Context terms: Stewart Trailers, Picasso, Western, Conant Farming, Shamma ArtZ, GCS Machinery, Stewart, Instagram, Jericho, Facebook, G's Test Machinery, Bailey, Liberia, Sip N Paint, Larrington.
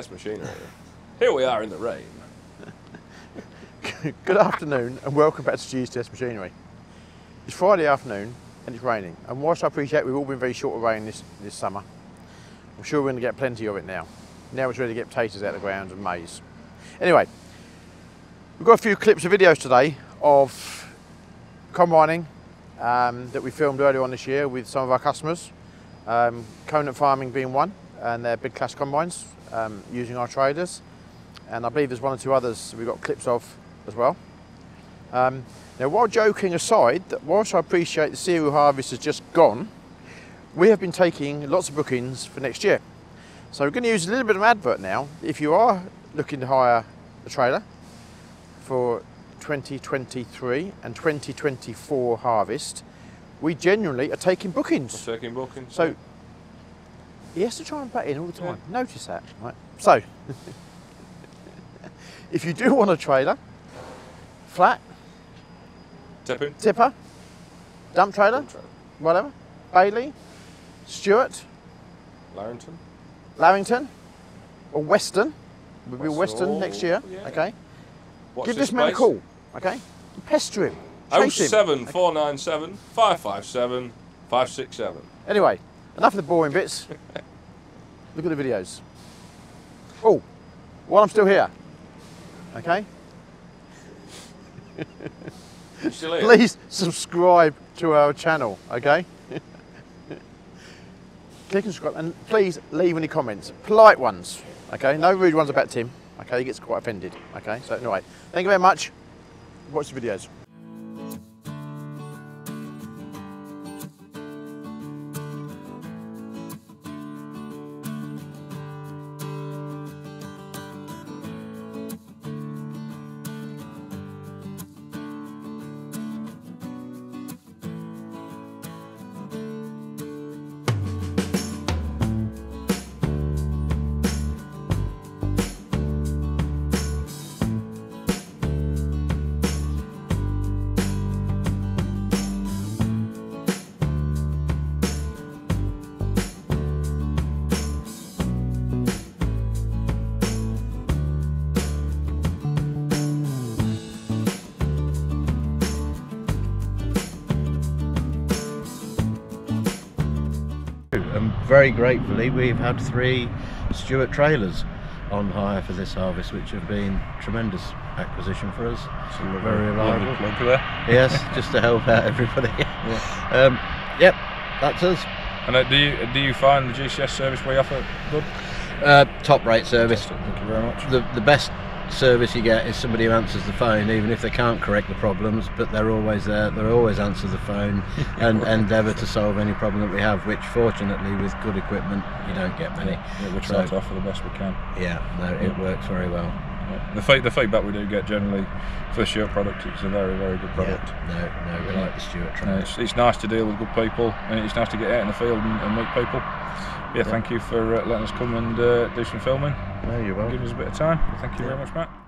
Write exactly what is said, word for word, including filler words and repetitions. Test Machinery. Here we are in the rain. Good afternoon and welcome back to G's Test Machinery. It's Friday afternoon and it's raining, and whilst I appreciate we've all been very short of rain this, this summer, I'm sure we're going to get plenty of it now. Now it's ready to get potatoes out of the ground and maize. Anyway, we've got a few clips of videos today of combining um, that we filmed earlier on this year with some of our customers, um, Conant Farming being one, and their big class combines um, using our trailers, and I believe there's one or two others we've got clips of as well. Um, now, while joking aside, that whilst I appreciate the cereal harvest has just gone, we have been taking lots of bookings for next year. So we're going to use a little bit of an advert now. If you are looking to hire a trailer for twenty twenty-three and twenty twenty-four harvest, we generally are taking bookings. We're taking bookings. So he has to try and butt in all the time. Yeah. Notice that, right? So if you do want a trailer, flat, tipper, tipper dump trailer, dump trailer, whatever, Bailey, Stewart, Larrington, Larrington, or Western, we'll be Western next year, yeah. Okay? Watch Give this, this man a call, okay? Pester him, chase him. oh seven four nine seven, five five seven, five six seven. Anyway, enough of the boring bits. Look at the videos. Oh, while I'm still here, okay? Please subscribe to our channel, okay? Click and subscribe, and please leave any comments, polite ones, okay? No rude ones about Tim, okay? He gets quite offended, okay? So anyway, thank you very much. Watch the videos. And very gratefully, we've had three Stewart Trailers on hire for this harvest, which have been tremendous acquisition for us. So we're very reliable. Yes, just to help out everybody. Yeah. Um, yep, that's us. And uh, do you do you find the G C S service we offer good? Uh, top rate service. Fantastic. Thank you very much. The the best service you get is somebody who answers the phone, even if they can't correct the problems, but they're always there, they always answer the phone and endeavour to solve any problem that we have, which fortunately with good equipment you don't get many. Yeah, we try so, to offer the best we can. Yeah, no, it works very well. Yeah. The, fe the feedback we do get generally for Stewart product, it's a very, very good product. Yeah. No, no, we yeah. like the Stewart Trailers. No, it's, it's nice to deal with good people, and it's nice to get out in the field and, and meet people. Yeah, yeah, thank you for uh, letting us come and uh, do some filming. No, you're welcome. Giving us a bit of time. Thank you yeah. very much, Matt.